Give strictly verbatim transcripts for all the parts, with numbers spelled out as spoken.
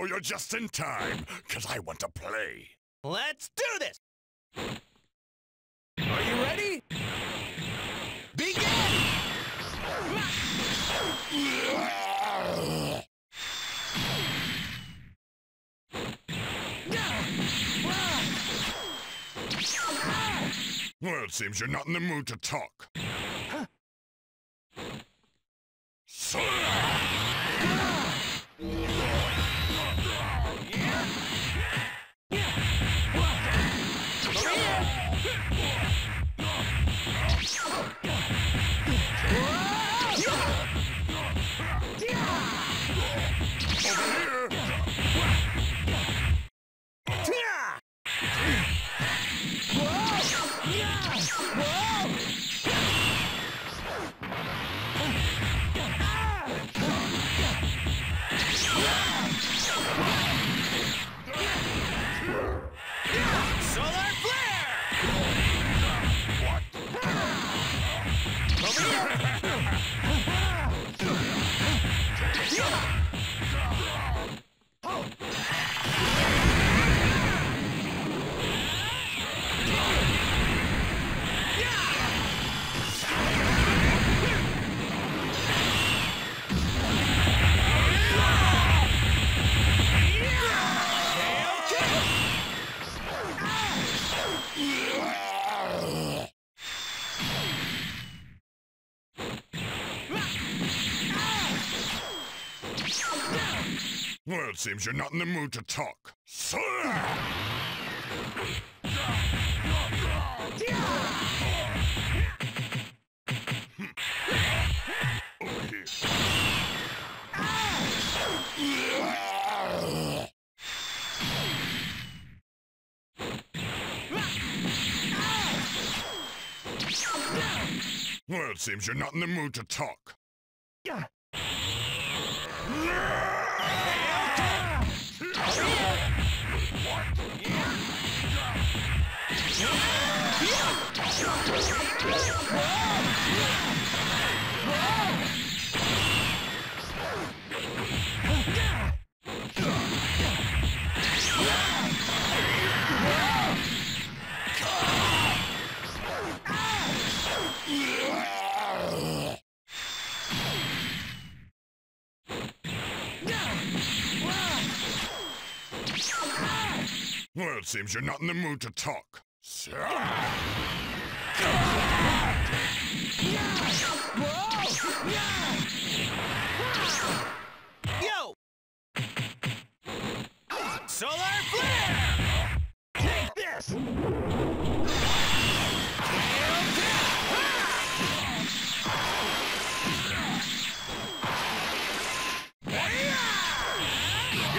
Oh, you're just in time, because I want to play. Let's do this! Are you ready? Begin! Well, it seems you're not in the mood to talk. Huh? So Well, it seems you're not in the mood to talk. Sir! Well, it seems you're not in the mood to talk. Yeah. Well, it seems you're not in the mood to talk. Sir. Yo! Solar flare! Take this! You're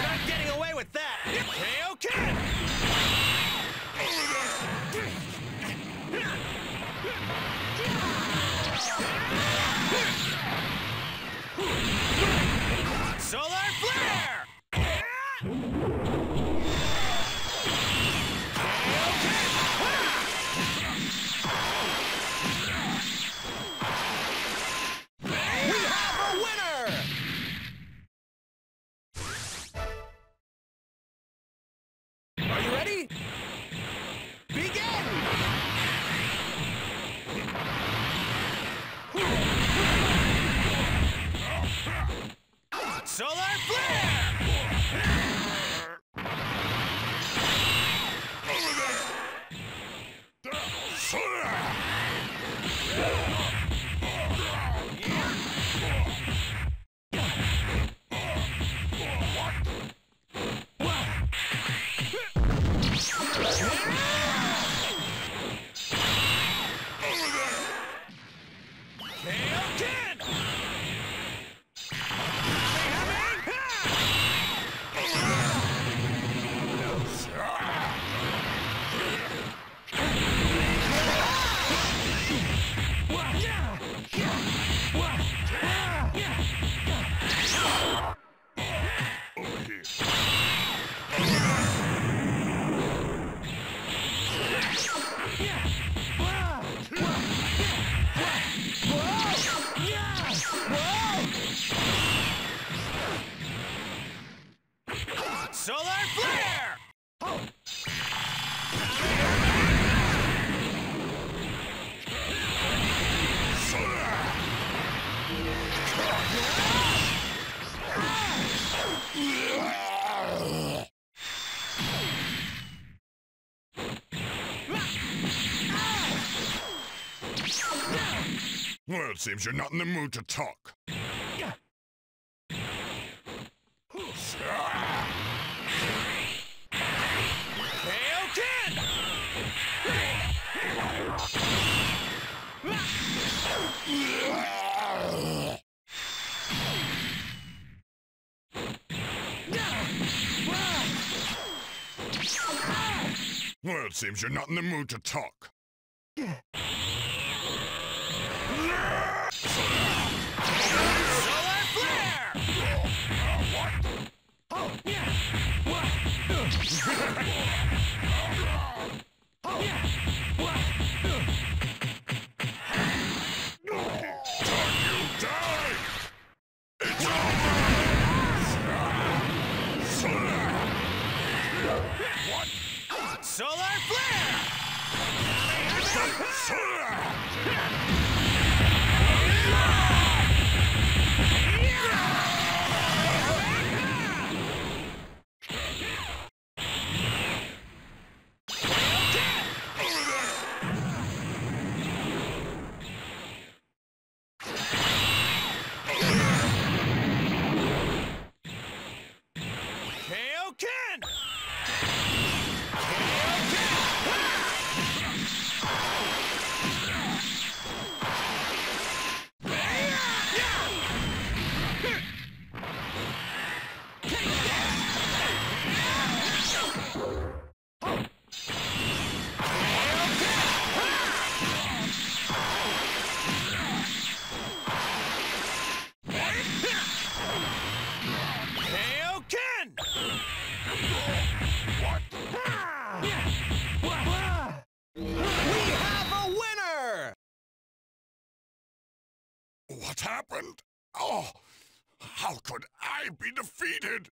not getting away with that! K O Kid! Solar flare! Well, it seems you're not in the mood to talk. Well, it seems you're not in the mood to talk. What happened? Oh, how could I be defeated?